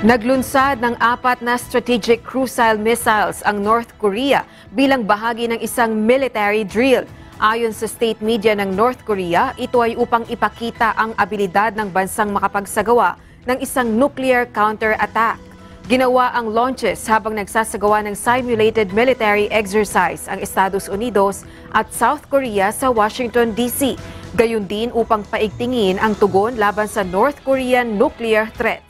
Naglunsad ng 4 na strategic cruise missiles ang North Korea bilang bahagi ng isang military drill. Ayon sa state media ng North Korea, ito ay upang ipakita ang abilidad ng bansang makapagsagawa ng isang nuclear counter-attack. Ginawa ang launches habang nagsasagawa ng simulated military exercise ang Estados Unidos at South Korea sa Washington, D.C. Gayun din upang paigtingin ang tugon laban sa North Korean nuclear threat.